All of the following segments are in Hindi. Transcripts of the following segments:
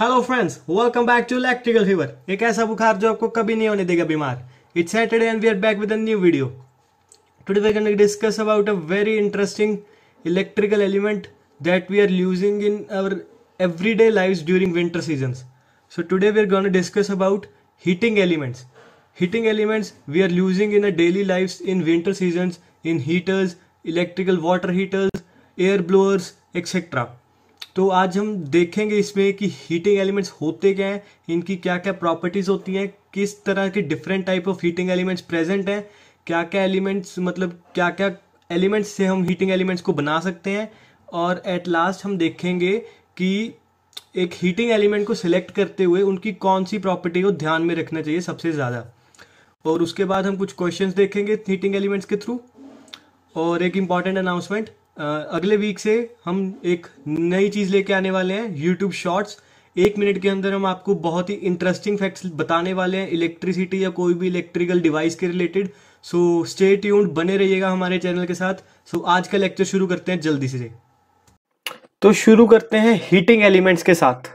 Hello friends, welcome back to electrical fever. एक ऐसा बुखार जो आपको कभी नहीं होने देगा बीमार। It's Saturday and we are back with a new video. Today we are going to discuss about a very interesting electrical element that we are using in our everyday lives during winter seasons. So today we are going to discuss about heating elements. Heating elements we are using in a daily life in winter seasons, in heaters, electrical water heaters, air blowers etcetera. तो आज हम देखेंगे इसमें कि हीटिंग एलिमेंट्स होते क्या हैं, इनकी क्या क्या प्रॉपर्टीज़ होती हैं, किस तरह के different type of heating elements present हैं, क्या क्या एलिमेंट्स मतलब क्या क्या एलिमेंट्स से हम हीटिंग एलिमेंट्स को बना सकते हैं, और एट लास्ट हम देखेंगे कि एक हीटिंग एलिमेंट को सिलेक्ट करते हुए उनकी कौन सी प्रॉपर्टी को ध्यान में रखना चाहिए सबसे ज़्यादा। और उसके बाद हम कुछ क्वेश्चन देखेंगे हीटिंग एलिमेंट्स के थ्रू। और एक इम्पॉर्टेंट अनाउंसमेंट, अगले वीक से हम एक नई चीज़ लेके आने वाले हैं, यूट्यूब शॉर्ट्स। 1 मिनट के अंदर हम आपको बहुत ही इंटरेस्टिंग फैक्ट्स बताने वाले हैं इलेक्ट्रिसिटी या कोई भी इलेक्ट्रिकल डिवाइस के रिलेटेड। सो स्टे ट्यून्ड, बने रहिएगा हमारे चैनल के साथ। सो आज का लेक्चर शुरू करते हैं जल्दी से। तो शुरू करते हैं हीटिंग एलिमेंट्स के साथ।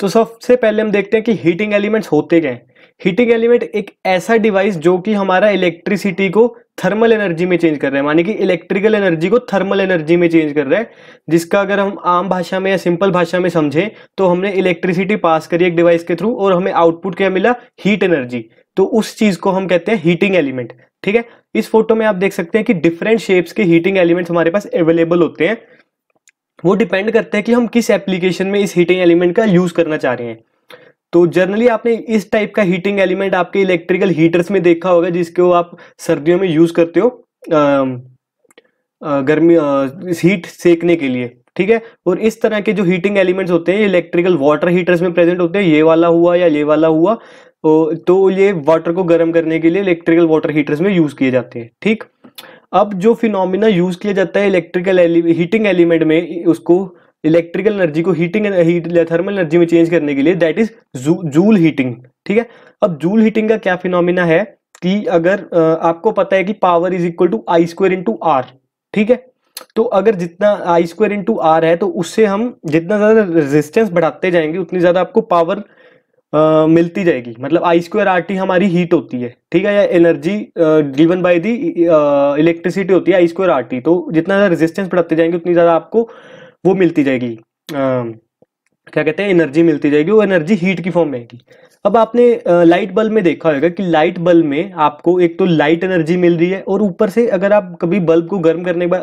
तो सबसे पहले हम देखते हैं कि हीटिंग एलिमेंट्स होते क्या हैं। हीटिंग एलिमेंट एक ऐसा डिवाइस जो कि हमारा इलेक्ट्रिसिटी को थर्मल एनर्जी में चेंज कर रहा है, माने कि इलेक्ट्रिकल एनर्जी को थर्मल एनर्जी में चेंज कर रहा है, जिसका अगर हम आम भाषा में या सिंपल भाषा में समझें तो हमने इलेक्ट्रिसिटी पास करी एक डिवाइस के थ्रू और हमें आउटपुट क्या मिला, हीट एनर्जी। तो उस चीज को हम कहते हैं हीटिंग एलिमेंट। ठीक है, इस फोटो में आप देख सकते हैं कि डिफरेंट शेप्स के हीटिंग एलिमेंट्स हमारे पास अवेलेबल होते हैं। वो डिपेंड करते हैं कि हम किस एप्लीकेशन में इस हीटिंग एलिमेंट का यूज करना चाह रहे हैं। तो जनरली आपने इस टाइप का हीटिंग एलिमेंट आपके इलेक्ट्रिकल हीटर्स में देखा होगा, जिसको आप सर्दियों में यूज करते हो गर्मी हीट सेकने के लिए। ठीक है, और इस तरह के जो हीटिंग एलिमेंट्स होते हैं इलेक्ट्रिकल वाटर हीटर्स में प्रेजेंट होते हैं। ये वाला हुआ या ये वाला हुआ, तो ये वाटर को गर्म करने के लिए इलेक्ट्रिकल वाटर हीटर्स में यूज किए जाते हैं। ठीक, अब जो फिनोमिना यूज किया जाता है इलेक्ट्रिकल हीटिंग एलिमेंट में, उसको इलेक्ट्रिकल एनर्जी को हीटिंग थर्मल एनर्जी में चेंज करने के लिए, दैट इज जूल हीटिंग। ठीक है, अब जूल हीटिंग का क्या फिनोमिना है कि अगर आपको पता है कि power is equal to I square into R. ठीक है, तो अगर जितना आई स्क्वायर इनटू आर है तो उससे हम जितना ज्यादा रेजिस्टेंस बढ़ाते जाएंगे उतनी ज्यादा आपको पावर मिलती जाएगी। मतलब आई स्क्वायर आर टी हमारी हीट होती है। ठीक है, या energy given by the electricity होती है आई स्क्वायर आर टी। तो जितना ज्यादा रेजिस्टेंस बढ़ाते जाएंगे उतनी ज्यादा आपको वो मिलती जाएगी, क्या कहते हैं, एनर्जी मिलती जाएगी। वो एनर्जी हीट की फॉर्म में आएगी। अब आपने लाइट बल्ब में देखा होगा कि लाइट बल्ब में आपको एक तो लाइट एनर्जी मिल रही है, और ऊपर से अगर आप कभी बल्ब को गर्म करने के बाद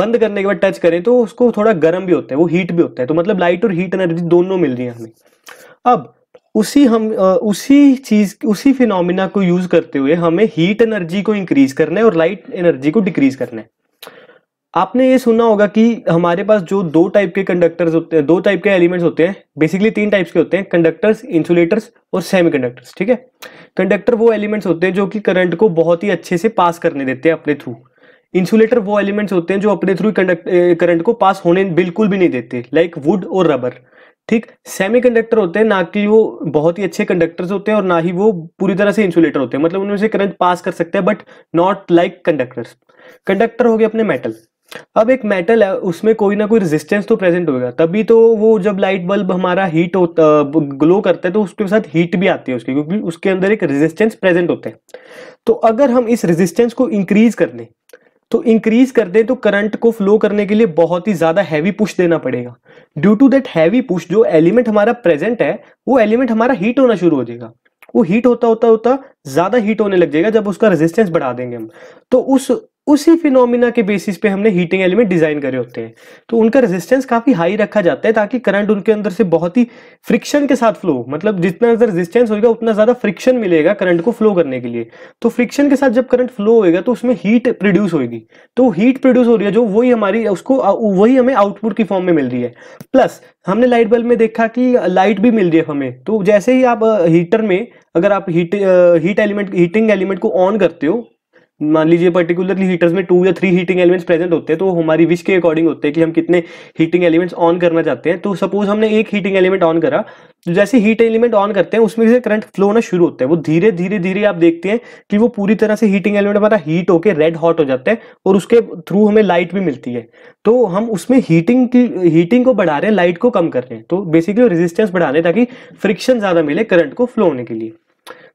बंद करने के बाद टच करें तो उसको थोड़ा गर्म भी होता है, वो हीट भी होता है। तो मतलब लाइट और हीट एनर्जी दोनों मिल रही है हमें। अब उसी फिनोमिना को यूज करते हुए हमें हीट एनर्जी को इंक्रीज करना है और लाइट एनर्जी को डिक्रीज करना है। आपने ये सुना होगा कि हमारे पास जो दो टाइप के कंडक्टर्स होते हैं, दो टाइप के एलिमेंट्स होते हैं, बेसिकली 3 टाइप्स के होते हैं, कंडक्टर्स, इंसुलेटर्स और सेमीकंडक्टर्स। ठीक है, कंडक्टर वो एलिमेंट्स होते हैं जो कि करंट को बहुत ही अच्छे से पास करने देते हैं अपने थ्रू। इंसुलेटर वो एलिमेंट्स होते हैं जो अपने थ्रू करंट को पास होने बिल्कुल भी नहीं देते, लाइक वुड और रबर। ठीक, सेमीकंडक्टर होते हैं ना कि वो बहुत ही अच्छे कंडक्टर्स होते हैं और ना ही वो पूरी तरह से इंसुलेटर होते हैं, मतलब उनमें से करंट पास कर सकते हैं but not like conductors. Conductor हो गए अपने मेटल। अब एक मेटल है, उसमें कोई ना कोई रेजिस्टेंस तो प्रेजेंट होगा, तभी तो वो जब लाइट बल्ब हमारा हीट होता ग्लो करता है तो उसके साथ हीट भी आती है उसकी, क्योंकि उसके अंदर एक रेजिस्टेंस प्रेजेंट होता है। तो अगर हम इस रेजिस्टेंस को इंक्रीज कर दें तो करंट को फ्लो करने के लिए बहुत ही ज्यादा हैवी पुश देना पड़ेगा। Due to that heavy push जो एलिमेंट हमारा प्रेजेंट है वो एलिमेंट हमारा हीट होना शुरू हो जाएगा। वो हीट होता होता होता ज्यादा हीट होने लग जाएगा जब उसका रेजिस्टेंस बढ़ा देंगे हम। तो उसी फिनोमिना के बेसिस पे हमने हीटिंग एलिमेंट डिजाइन करे होते हैं। तो उनका रेजिस्टेंस काफी हाई रखा जाता है ताकि करंट उनके अंदर से बहुत ही फ्रिक्शन के साथ फ्लो, मतलब जितना ज्यादा रेजिस्टेंस होगा उतना ज्यादा फ्रिक्शन मिलेगा करंट को फ्लो करने के लिए। तो फ्रिक्शन के साथ जब करंट फ्लो होएगा तो उसमें हीट प्रोड्यूस होगी। तो हीट प्रोड्यूस हो रही है जो वही हमारी उसको वही हमें आउटपुट की फॉर्म में मिल रही है। प्लस हमने लाइट बल्ब में देखा कि लाइट भी मिल रही है हमें। तो जैसे ही आप हीटर में अगर आप हीटिंग एलिमेंट को ऑन करते हो मान लीजिए पर्टिकुलरली हीटर्स में 2 या 3 हीटिंग एलिमेंट्स प्रेजेंट होते हैं, तो वो हमारी विश के अकॉर्डिंग होते हैं कि हम कितने हीटिंग एलिमेंट्स ऑन करना चाहते हैं। तो सपोज हमने एक हीटिंग एलिमेंट ऑन करा, तो जैसे हीट एलिमेंट ऑन करते हैं उसमें से करंट फ्लो होना शुरू होता है। वो धीरे धीरे धीरे आप देखते हैं कि वो पूरी तरह से हीटिंग एलिमेंट हमारा हीट होकर रेड हॉट हो जाता है और उसके थ्रू हमें लाइट भी मिलती है। तो हम उसमें हीटिंग को बढ़ा रहे हैं, लाइट को कम कर रहे हैं। तो बेसिकली रेजिस्टेंस बढ़ा रहे हैं ताकि फ्रिक्शन ज़्यादा मिले करंट को फ्लो होने के लिए।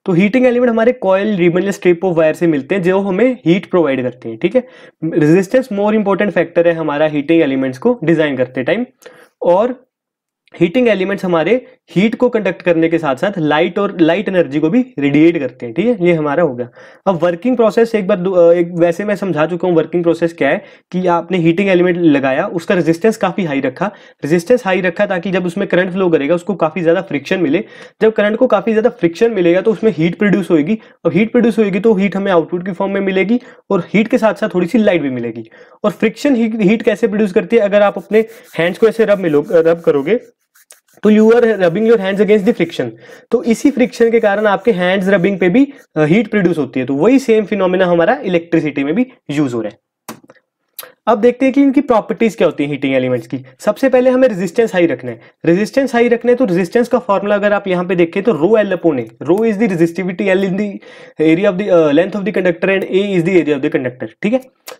तो हीटिंग एलिमेंट हमारे कॉयल, रिबन या स्ट्रिप ऑफ वायर से मिलते हैं जो हमें हीट प्रोवाइड करते हैं। ठीक है, रेजिस्टेंस मोर इंपॉर्टेंट फैक्टर है हमारा हीटिंग एलिमेंट्स को डिजाइन करते टाइम। और हीटिंग एलिमेंट्स हमारे हीट को कंडक्ट करने के साथ साथ लाइट एनर्जी को भी रेडिएट करते हैं। ठीक है, ये हमारा हो गया। अब वर्किंग प्रोसेस वैसे मैं समझा चुका हूँ वर्किंग प्रोसेस क्या है कि आपने हीटिंग एलिमेंट लगाया, उसका रेजिस्टेंस काफ़ी हाई रखा, ताकि जब उसमें करंट फ्लो करेगा उसको काफ़ी ज़्यादा फ्रिक्शन मिले। जब करंट को काफ़ी ज़्यादा फ्रिक्शन मिलेगा तो उसमें हीट प्रोड्यूस होगी, और हीट प्रोड्यूस होगी तो हीट हमें आउटपुट की फॉर्म में मिलेगी और हीट के साथ साथ थोड़ी सी लाइट भी मिलेगी। और फ्रिक्शन हीट कैसे प्रोड्यूस करती है, अगर आप अपने हैंड्स को ऐसे रब करोगे तो you are rubbing your hands against the friction. तो इसी फ्रिक्शन के कारण आपके हैंड्स रबिंग पे भी हीट प्रोड्यूस होती है। तो वही सेम फिनोमेना हमारा इलेक्ट्रिसिटी में भी यूज हो रहा है। अब देखते हैं कि इनकी प्रॉपर्टीज क्या होती है हीटिंग एलिमेंट्स की। सबसे पहले हमें रेजिस्टेंस हाई रखना है। तो रेजिस्टेंस का फॉर्मूला अगर आप यहाँ पे देखें तो ρL/A, rho is the resistivity, L is the area of the length of the conductor and A is the area of the conductor. ठीक है,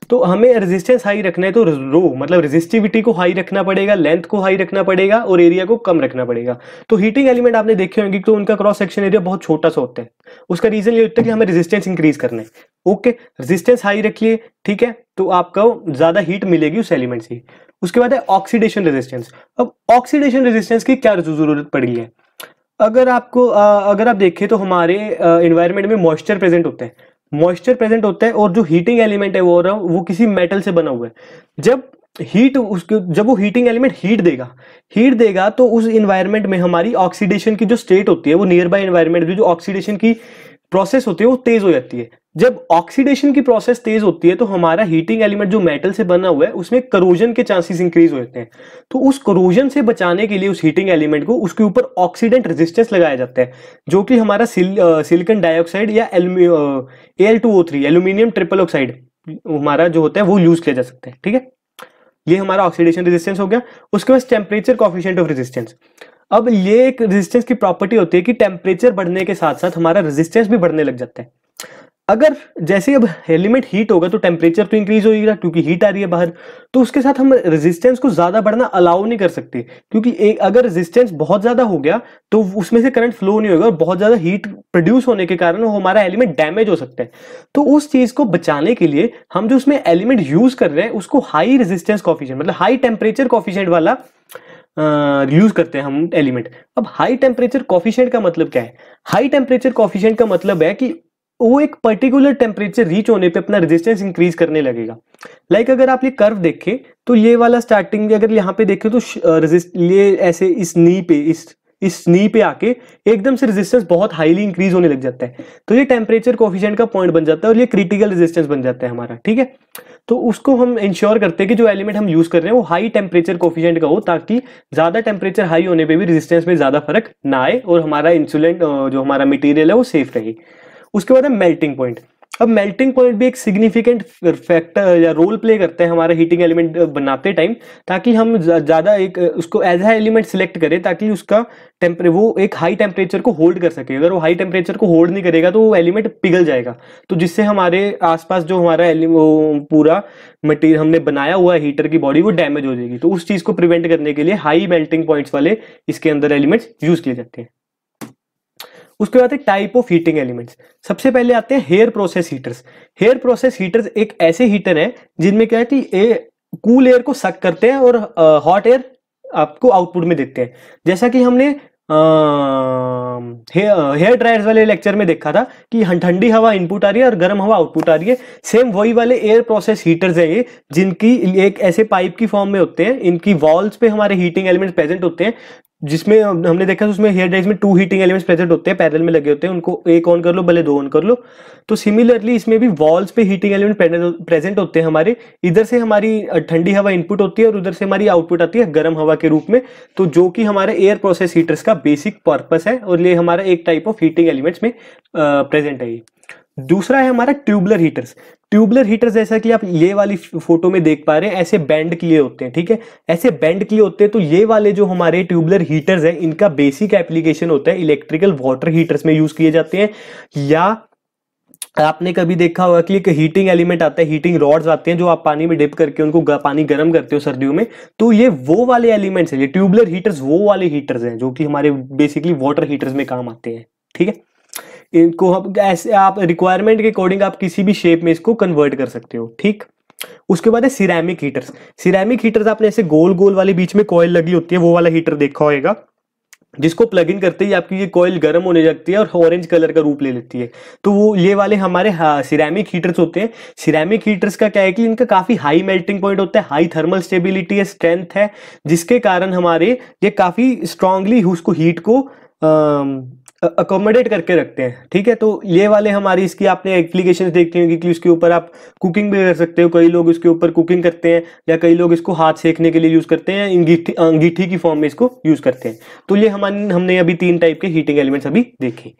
तो हमें रेजिस्टेंस हाई रखना है तो रो मतलब रेजिस्टिविटी को हाई रखना पड़ेगा, लेंथ को हाई रखना पड़ेगा और एरिया को कम रखना पड़ेगा। तो हीटिंग एलिमेंट आपने देखे होंगे तो उनका क्रॉस सेक्शन एरिया बहुत छोटा सा होता है। उसका रीजन ये होता है कि हमें रेजिस्टेंस इंक्रीज करना है। ओके, रेजिस्टेंस हाई रखिए, ठीक है, तो आपको ज्यादा हीट मिलेगी उस एलिमेंट से। उसके बाद है ऑक्सीडेशन रेजिस्टेंस। अब ऑक्सीडेशन रेजिस्टेंस की क्या जरूरत पड़ी है, अगर आप देखें तो हमारे एनवायरनमेंट में मॉइस्चर प्रेजेंट होता है, और जो हीटिंग एलिमेंट है वो किसी मेटल से बना हुआ है। जब वो हीटिंग एलिमेंट हीट देगा तो उस एनवायरनमेंट में हमारी ऑक्सीडेशन की जो स्टेट होती है वो नियर बाय एनवायरनमेंट जो ऑक्सीडेशन की प्रोसेस होती है वो तेज हो जाती है। जब ऑक्सीडेशन की प्रोसेस तेज होती है तो हमारा हीटिंग एलिमेंट जो मेटल से बना हुआ है उसमें करोजन के चांसेस इंक्रीज हो जाते हैं। तो उस करोजन से बचाने के लिए उस हीटिंग एलिमेंट को उसके ऊपर ऑक्सीडेंट रेजिस्टेंस लगाया जाता है, जो कि हमारा सिलिकॉन डाइऑक्साइड या Al2O3 एल्यूमिनियम ट्रिपल ऑक्साइड हमारा जो होता है वो यूज किया जा सकता है। ठीक है, ये हमारा ऑक्सीडेशन रेजिस्टेंस हो गया। उसके बाद टेम्परेचर कोफिशिएंट ऑफ रेजिस्टेंस। अब ये एक रेजिस्टेंस की प्रॉपर्टी होती है कि टेम्परेचर बढ़ने के साथ साथ हमारा रेजिस्टेंस भी बढ़ने लग जाता है। अगर जैसे अब एलिमेंट हीट होगा तो टेम्परेचर तो इंक्रीज होगा क्योंकि हीट आ रही है बाहर, तो उसके साथ हम रेजिस्टेंस को ज़्यादा बढ़ना अलाउ नहीं कर सकते, क्योंकि अगर रेजिस्टेंस बहुत ज़्यादा हो गया तो उसमें से करंट फ्लो नहीं होगा और बहुत ज़्यादा हीट प्रोड्यूस होने के कारण वो हमारा एलिमेंट डैमेज हो सकता है। तो उस चीज़ को बचाने के लिए हम जो उसमें एलिमेंट यूज़ कर रहे हैं उसको हाई रेजिस्टेंस कोफिशिएंट मतलब हाई टेम्परेचर कोफिशिएंट वाला यूज करते हैं हम एलिमेंट। अब हाई टेम्परेचर कोफिशिएंट का मतलब क्या है? हाई टेम्परेचर कोफिशिएंट का मतलब है कि वो एक पर्टिकुलर टेम्परेचर रीच होने पे अपना रेजिस्टेंस इंक्रीज करने लगेगा। लाइक अगर आप ये कर्व देखें तो ये वाला स्टार्टिंग में अगर यहाँ पे देखें तो ये ऐसे इस नी पे आके एकदम से रेजिस्टेंस बहुत हाईली इंक्रीज होने लग जाता है, तो ये टेम्परेचर कोफिशिएंट का पॉइंट बन जाता है और ये क्रिटिकल रेजिस्टेंस बन जाता है हमारा। ठीक है, तो उसको हम इंश्योर करते हैं कि जो एलिमेंट हम यूज कर रहे हैं वो हाई टेम्परेचर कोफिशिएंट का हो, ताकि ज्यादा टेम्परेचर हाई होने पे भी रेजिस्टेंस में ज्यादा फर्क ना आए और हमारा इंसुलेंट जो हमारा मटेरियल है वो सेफ रहे। उसके बाद है मेल्टिंग पॉइंट। अब मेल्टिंग पॉइंट भी एक सिग्निफिकेंट फैक्टर या रोल प्ले करता है हमारा हीटिंग एलिमेंट बनाते टाइम, ताकि हम ज़्यादा उसको एज ए एलिमेंट सिलेक्ट करें ताकि उसका वो एक हाई टेम्परेचर को होल्ड कर सके। अगर वो हाई टेम्परेचर को होल्ड नहीं करेगा तो वो एलिमेंट पिघल जाएगा, तो जिससे हमारे आसपास जो हमारा पूरा मटेरियल हमने बनाया हुआ है हीटर की बॉडी वो डैमेज हो जाएगी। तो उस चीज़ को प्रिवेंट करने के लिए हाई मेल्टिंग पॉइंट्स वाले इसके अंदर एलिमेंट्स यूज़ किए जाते हैं। उसके बाद है टाइप ऑफ हीटिंग एलिमेंट्स। सबसे पहले आते हैं hair process heaters. Hair process heaters एक ऐसे हीटर हैं जिनमें क्या है कि कूल एयर को सक करते हैं और हॉट एयर आपको आउटपुट में देते हैं। जैसा कि हमने हेयर ड्रायर्स वाले लेक्चर में देखा था कि ठंडी हवा इनपुट आ रही है और गर्म हवा आउटपुट आ रही है। सेम वही वाले एयर प्रोसेस हीटर्स हैं ये, जिनकी एक ऐसे पाइप की फॉर्म में होते हैं। इनकी वॉल्स पे हमारे हीटिंग एलिमेंट्स प्रेजेंट होते हैं, जिसमें हमने देखा उसमें हेयर ड्रायर्स में 2 हीटिंग एलिमेंट्स प्रेजेंट होते हैं, पैरेलल में लगे होते हैं, उनको एक ऑन कर लो भले 2 ऑन कर लो। तो सिमिलरली इसमें भी वॉल्स पे हीटिंग एलिमेंट प्रेजेंट होते हैं हमारे। इधर से हमारी ठंडी हवा इनपुट होती है और उधर से हमारी आउटपुट आती है गर्म हवा के रूप में, तो जो कि हमारे एयर प्रोसेस हीटर्स का बेसिक पर्पस है और ये हमारा एक टाइप ऑफ हीटिंग एलिमेंट्स में प्रेजेंट है। दूसरा है हमारा ट्यूबुलर हीटर्स। ट्यूबुलर हीटर्स जैसा कि आप ये वाली फोटो में देख पा रहे हैं, ऐसे बैंड किए होते हैं, ठीक है, ऐसे बैंड किए होते हैं। तो ये वाले जो हमारे ट्यूबुलर हीटर्स हैं, इनका बेसिक एप्लीकेशन होता है इलेक्ट्रिकल वाटर हीटर्स में यूज किए जाते हैं। या आपने कभी देखा होगा कि एक हीटिंग एलिमेंट आता है, हीटिंग रॉड्स आते हैं जो आप पानी में डिप करके उनको पानी गर्म करते हो सर्दियों में। तो ये वो वाले एलिमेंट्स हैं, ये ट्यूबुलर हीटर्स वो वाले हीटर्स हैं जो कि हमारे बेसिकली वाटर हीटर्स में काम आते हैं, ठीक है। इनको हम ऐसे आप रिक्वायरमेंट के अकॉर्डिंग आप किसी भी शेप में इसको कन्वर्ट कर सकते हो, ठीक। उसके बाद है सिरेमिक हीटर्स। सिरेमिक हीटर्स आपने ऐसे गोल गोल वाली बीच में कॉइल लगी होती है, वो वाला हीटर देखा होगा, जिसको प्लग इन करते ही आपकी ये कॉइल गर्म होने लगती है और ऑरेंज कलर का रूप ले लेती है। तो वो ये वाले हमारे सिरेमिक हीटर्स होते हैं। सिरेमिक हीटर्स का क्या है कि इनका काफ़ी हाई मेल्टिंग पॉइंट होता है, हाई थर्मल स्टेबिलिटी है, स्ट्रेंथ है, जिसके कारण हमारे ये काफ़ी स्ट्रांगली उसको हीट को अकोमोडेट करके रखते हैं, ठीक है। तो ये वाले हमारी इसकी आपने एप्लीकेशंस देखते होंगे कि उसके ऊपर आप कुकिंग भी कर सकते हो। कई लोग इसके ऊपर कुकिंग करते हैं, या कई लोग इसको हाथ सेकने के लिए यूज़ करते हैं, अंगीठी की फॉर्म में इसको यूज़ करते हैं। तो ये हमने अभी 3 टाइप के हीटिंग एलिमेंट्स अभी देखे।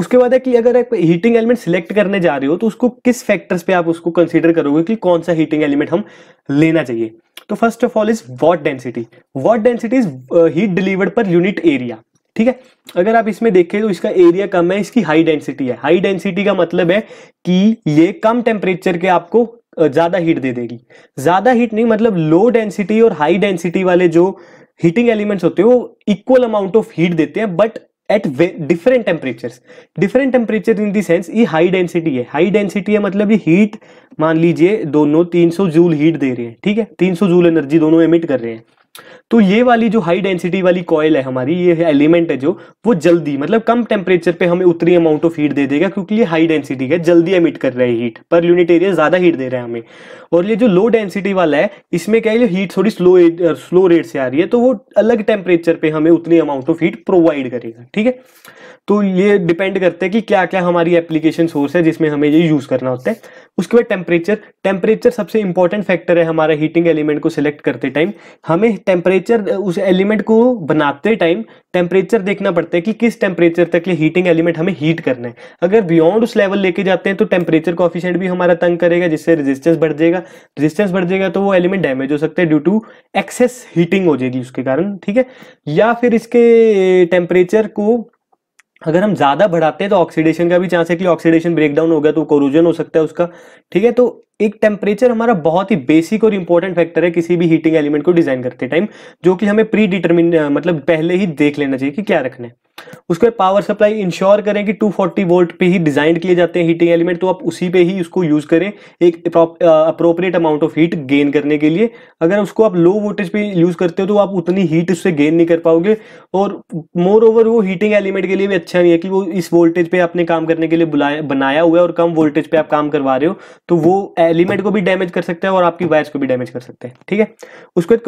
उसके बाद है कि अगर आप हीटिंग एलिमेंट सिलेक्ट करने जा रहे हो तो उसको किस फैक्टर्स पे आप उसको कंसीडर करोगे कि कौन सा हीटिंग एलिमेंट हम लेना चाहिए। तो first of all is watt density. Watt density is heat delivered per unit area, ठीक है। अगर आप इसमें देखें तो इसका एरिया कम है, इसकी हाई डेंसिटी है। हाई डेंसिटी का मतलब है कि ये कम टेम्परेचर के आपको ज़्यादा हीट दे देगी। ज़्यादा हीट नहीं, मतलब लो डेंसिटी और हाई डेंसिटी वाले जो हीटिंग एलिमेंट्स होते हैं वो इक्वल अमाउंट ऑफ हीट देते हैं, but at different temperatures. Different temperature in the sense ये हाई डेंसिटी है। हाई डेंसिटी है मतलब ये हीट, मान लीजिए दोनों 300 जूल हीट दे रहे हैं, ठीक है, 300 जूल एनर्जी दोनों एमिट कर रहे हैं। तो ये वाली जो हाई डेंसिटी वाली कॉइल है हमारी, ये एलिमेंट है जो, वो जल्दी मतलब कम टेम्परेचर पे हमें उतनी अमाउंट ऑफ हीट दे देगा, क्योंकि ये हाई डेंसिटी है, जल्दी एमिट कर रहा है हीट, पर यूनिट एरिया ज़्यादा हीट दे रहा है हमें। और ये जो लो डेंसिटी वाला है, इसमें क्या है, हीट थोड़ी स्लो रेट से आ रही है, तो वो अलग टेम्परेचर पर हमें उतनी अमाउंट ऑफ हीट प्रोवाइड करेगा, ठीक है। तो ये डिपेंड करता है कि क्या क्या हमारी एप्लीकेशन सोर्स है जिसमें हमें ये यूज़ करना होता है। उसके बाद टेम्परेचर सबसे इंपॉर्टेंट फैक्टर है हमारा हीटिंग एलिमेंट को सिलेक्ट करते टाइम। हमें टेम्परेचर, उस एलिमेंट को बनाते टाइम टेम्परेचर देखना पड़ता है कि किस टेम्परेचर तक ये हीटिंग एलिमेंट हमें हीट करना है। अगर बियॉन्ड उस लेवल लेके जाते हैं तो टेम्परेचर कोएफिशिएंट भी हमारा तंग करेगा, जिससे रेजिस्टेंस बढ़ जाएगा। रेजिस्टेंस बढ़ जाएगा तो वो एलिमेंट डैमेज हो सकता है ड्यू टू एक्सेस हीटिंग हो जाएगी उसके कारण, ठीक है। या फिर इसके टेम्परेचर को अगर हम ज़्यादा बढ़ाते हैं तो ऑक्सीडेशन का भी चांस है कि ऑक्सीडेशन ब्रेकडाउन होगा तो कोरोजन हो सकता है उसका, ठीक है। तो एक टेम्परेचर हमारा बहुत ही बेसिक और इंपॉर्टेंट फैक्टर है किसी भी हीटिंग एलिमेंट को डिज़ाइन करते टाइम, जो कि हमें प्री डिटरमिन मतलब पहले ही देख लेना चाहिए कि क्या रखना है। उसके बाद पावर सप्लाई, इंश्योर करें कि 240 वोल्ट पे ही डिज़ाइन किए जाते हैं हीटिंग एलिमेंट, तो आप उसी पे ही उसको यूज़ करें एक appropriate amount of heat gain करने के लिए। अगर उसको आप लो वोल्टेज पे यूज़ करते हो तो आप उतनी हीट उससे गेन नहीं कर पाओगे, और मोर ओवर वो हीटिंग एलिमेंट के लिए भी अच्छा नहीं है कि वो इस वोल्टेज पर आपने काम करने के लिए बनाया हुआ है और कम वोल्टेज पर आप काम करवा रहे हो, तो वो एलिमेंट को भी डैमेज कर सकता है और आपकी वायर्स को भी डैमेज कर सकते हैं, ठीक है। उसके बाद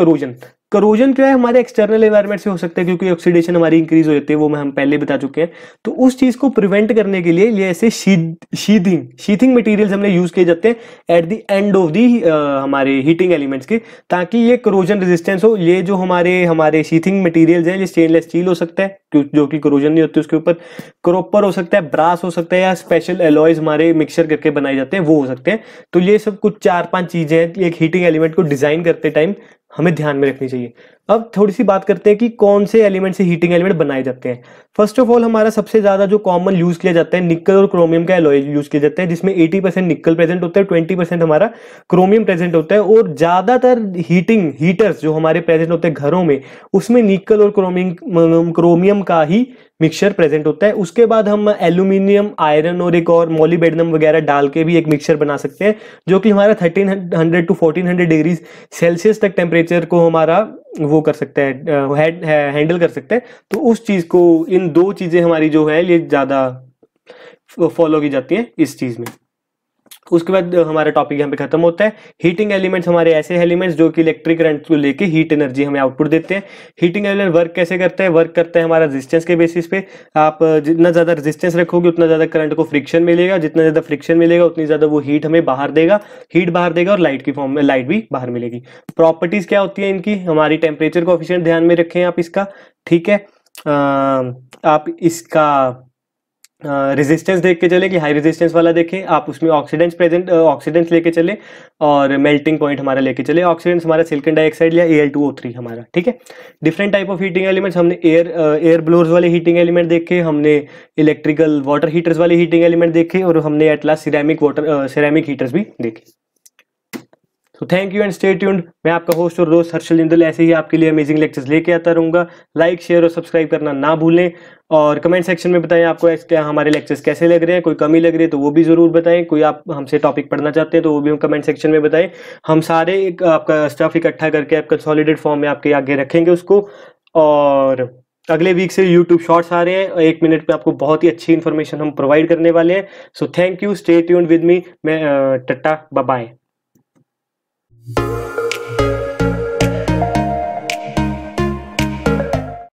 करोजन क्या है, हमारे एक्सटर्नल एनवायरनमेंट से हो सकता है, क्योंकि ऑक्सीडेशन हमारी इंक्रीज हो जाती है, वो हम पहले बता चुके हैं। तो उस चीज़ को प्रिवेंट करने के लिए ये ऐसे शीथिंग मटेरियल्स हमने यूज़ किए जाते हैं at the end of the हमारे हीटिंग एलिमेंट्स के, ताकि ये करोजन रेजिस्टेंस हो। ये जो हमारे शीथिंग मटेरियल्स हैं, ये स्टेनलेस स्टील हो सकता है जो कि करोजन नहीं होती उसके ऊपर, कॉपर हो सकता है, ब्रास हो सकता है, या स्पेशल एलॉयज हमारे मिक्सचर करके बनाए जाते हैं वो हो सकते हैं। तो ये सब कुछ 4-5 चीज़ें हैं एक हीटिंग एलिमेंट को डिज़ाइन करते टाइम हमें ध्यान में रखनी चाहिए। अब थोड़ी सी बात करते हैं कि कौन से एलिमेंट से हीटिंग एलिमेंट बनाए जाते हैं। फर्स्ट ऑफ ऑल हमारा सबसे ज़्यादा जो कॉमन यूज़ किया जाता है, निकल और क्रोमियम का एलॉय यूज़ किया जाता है, जिसमें 80% निकल प्रेजेंट होता है, 20% हमारा क्रोमियम प्रेजेंट होता है। और ज़्यादातर हीटर्स जो हमारे प्रेजेंट होते हैं घरों में, उसमें निकल और क्रोमियम का ही मिक्सचर प्रेजेंट होता है। उसके बाद हम एल्यूमिनियम, आयरन और एक और मॉलिबेडनम वगैरह डाल के भी एक मिक्सचर बना सकते हैं, जो कि हमारा 1300 to 1400 डिग्री सेल्सियस तक टेम्परेचर को हमारा वो कर सकता है, हैंडल कर सकता है। तो उस चीज़ को, इन 2 चीज़ें हमारी जो है ये ज़्यादा फॉलो की जाती हैं इस चीज़ में। उसके बाद हमारा टॉपिक यहाँ पे खत्म होता है। हीटिंग एलिमेंट्स हमारे ऐसे एलिमेंट्स जो कि इलेक्ट्रिक करंट को लेके हीट एनर्जी हमें आउटपुट देते हैं। हीटिंग एलिमेंट वर्क कैसे करते हैं? वर्क करते हैं हमारा रेजिस्टेंस के बेसिस पे। आप जितना ज़्यादा रेजिस्टेंस रखोगे उतना ज़्यादा करंट को फ्रिक्शन मिलेगा, जितना ज़्यादा फ्रिक्शन मिलेगा उतनी ज़्यादा वो हीट हमें बाहर देगा, और लाइट की फॉर्म में लाइट भी बाहर मिलेगी। प्रॉपर्टीज़ क्या होती है इनकी? हमारी टेम्परेचर कोएफिशिएंट ध्यान में रखें आप इसका, ठीक है। आप इसका रेजिस्टेंस देख के चले कि हाई रेजिस्टेंस वाला देखें आप, उसमें ऑक्सीडेंट्स प्रेजेंट ऑक्सीडेंट्स लेके चले और मेल्टिंग पॉइंट हमारा लेके चले। ऑक्सीडेंट्स हमारा सिलिकॉन डाइऑक्साइड या Al2O3 हमारा, ठीक है। Different type of heating elements हमने एयर ब्लोअर्स वाले हीटिंग एलिमेंट देखे, हमने इलेक्ट्रिकल वाटर हीटर्स वाले हीटिंग एलिमेंट देखे और हमने एट लास्ट सिरेमिक हीटर्स भी देखे। तो thank you and stay tuned. मैं आपका होस्ट और दोस्त हर्षल जिंदल ऐसे ही आपके लिए अमेजिंग लेक्चर्स लेके आता रहूँगा। लाइक, शेयर और सब्सक्राइब करना ना भूलें और कमेंट सेक्शन में बताएं आपको क्या हमारे लेक्चर्स कैसे लग रहे हैं, कोई कमी लग रही है तो वो भी ज़रूर बताएं, कोई आप हमसे टॉपिक पढ़ना चाहते हैं तो वो भी हम कमेंट सेक्शन में बताएं। हम सारे आपका स्टफ इकट्ठा करके आपका कंसोलिडेटेड फॉर्म में आपके आगे रखेंगे उसको। और अगले वीक से यूट्यूब शॉर्ट्स आ रहे हैं, 1 मिनट पे आपको बहुत ही अच्छी इन्फॉर्मेशन हम प्रोवाइड करने वाले हैं। So thank you, stay tuned with me. मैं टाटा, बाय।